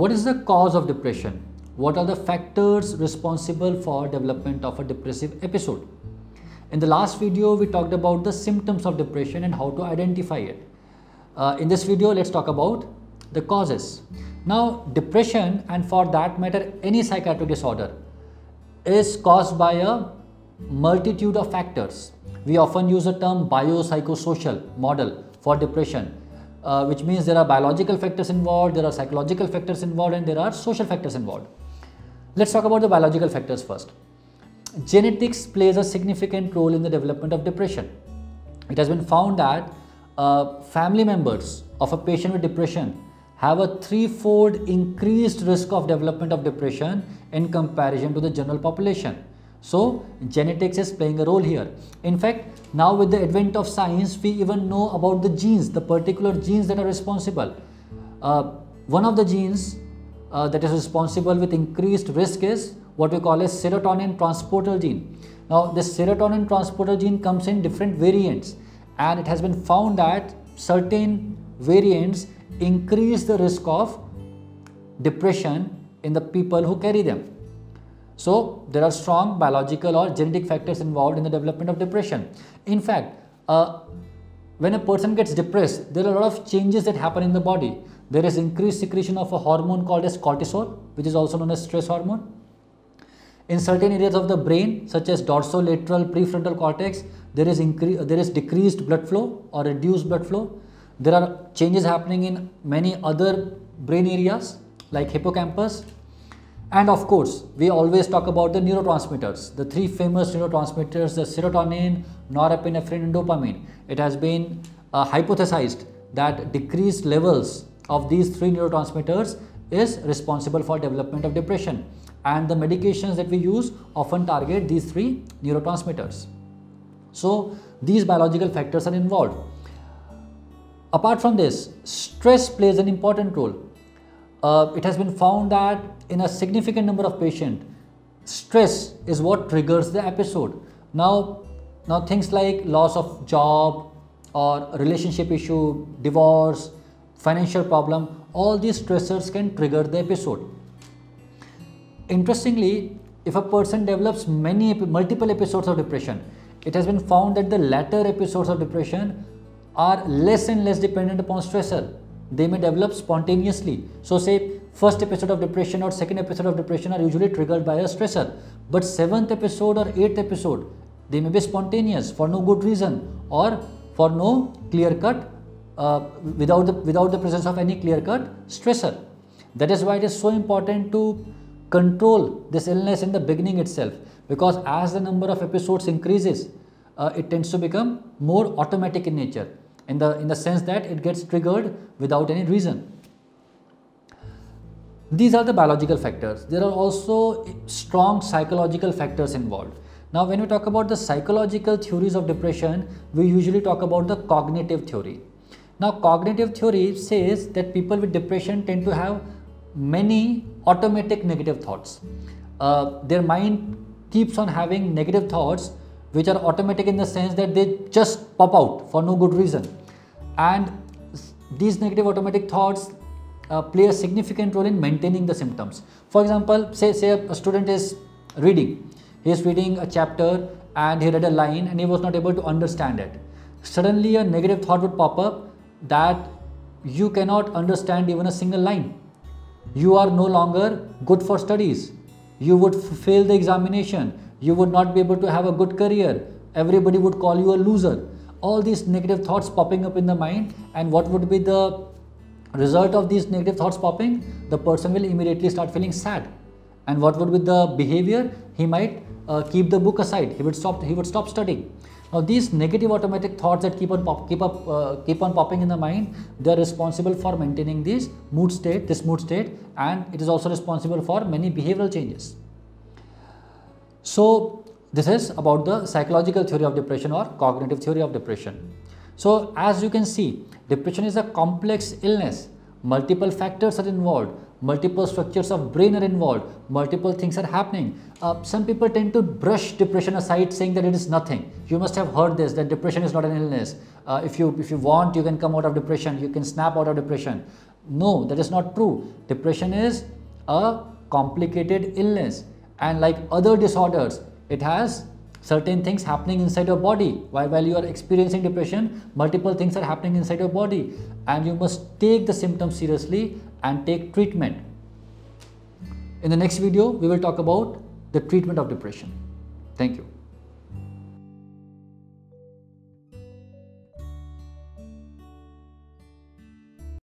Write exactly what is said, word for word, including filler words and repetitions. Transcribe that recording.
What is the cause of depression? What are the factors responsible for development of a depressive episode? In the last video, we talked about the symptoms of depression and how to identify it. Uh, in this video, let's talk about the causes. Now, depression, and for that matter, any psychiatric disorder, is caused by a multitude of factors. We often use the term biopsychosocial model for depression. Uh, which means there are biological factors involved, there are psychological factors involved, and there are social factors involved. Let's talk about the biological factors first. Genetics plays a significant role in the development of depression. It has been found that uh, family members of a patient with depression have a threefold increased risk of development of depression in comparison to the general population. So, genetics is playing a role here. In fact, now with the advent of science, we even know about the genes, the particular genes that are responsible. Uh, one of the genes uh, that is responsible with increased risk is what we call a serotonin transporter gene. Now, this serotonin transporter gene comes in different variants, and it has been found that certain variants increase the risk of depression in the people who carry them. So, there are strong biological or genetic factors involved in the development of depression. In fact, uh, when a person gets depressed, there are a lot of changes that happen in the body. There is increased secretion of a hormone called as cortisol, which is also known as stress hormone. In certain areas of the brain, such as dorsolateral prefrontal cortex, there is, there is decreased blood flow or reduced blood flow. There are changes happening in many other brain areas like hippocampus. And of course, we always talk about the neurotransmitters, the three famous neurotransmitters, the serotonin, norepinephrine and dopamine. It has been uh, hypothesized that decreased levels of these three neurotransmitters is responsible for development of depression. And the medications that we use often target these three neurotransmitters. So, these biological factors are involved. Apart from this, stress plays an important role. Uh, it has been found that in a significant number of patients, stress is what triggers the episode. Now, now things like loss of job or relationship issue, divorce, financial problem, all these stressors can trigger the episode. Interestingly, if a person develops many, multiple episodes of depression, it has been found that the latter episodes of depression are less and less dependent upon stressor. They may develop spontaneously. So say first episode of depression or second episode of depression are usually triggered by a stressor, but seventh episode or eighth episode, they may be spontaneous for no good reason or for no clear cut, uh, without the, without the presence of any clear cut stressor. That is why it is so important to control this illness in the beginning itself, because as the number of episodes increases, uh, it tends to become more automatic in nature. In the, in the sense that it gets triggered without any reason. These are the biological factors. There are also strong psychological factors involved. Now, when we talk about the psychological theories of depression, we usually talk about the cognitive theory. Now, cognitive theory says that people with depression tend to have many automatic negative thoughts. Uh, their mind keeps on having negative thoughts which are automatic in the sense that they just pop out for no good reason. And these negative automatic thoughts uh, play a significant role in maintaining the symptoms. For example, say, say a student is reading. He is reading a chapter and he read a line and he was not able to understand it. Suddenly a negative thought would pop up that you cannot understand even a single line. You are no longer good for studies. You would fail the examination. You would not be able to have a good career. Everybody would call you a loser. All these negative thoughts popping up in the mind, and what would be the result of these negative thoughts popping? The person will immediately start feeling sad. And what would be the behavior? He might uh, keep the book aside. He would stop. He would stop studying. Now, these negative automatic thoughts that keep on pop, keep up, uh, keep on popping in the mind, they are responsible for maintaining this mood state, this mood state, and it is also responsible for many behavioral changes. So, this is about the psychological theory of depression or cognitive theory of depression. So, as you can see, depression is a complex illness. Multiple factors are involved, multiple structures of brain are involved, multiple things are happening. Uh, some people tend to brush depression aside saying that it is nothing. You must have heard this, that depression is not an illness. Uh, if you, if you want, you can come out of depression, you can snap out of depression. No, that is not true. Depression is a complicated illness, and like other disorders, it has certain things happening inside your body. While, while you are experiencing depression, multiple things are happening inside your body, and you must take the symptoms seriously and take treatment. In the next video, we will talk about the treatment of depression. Thank you.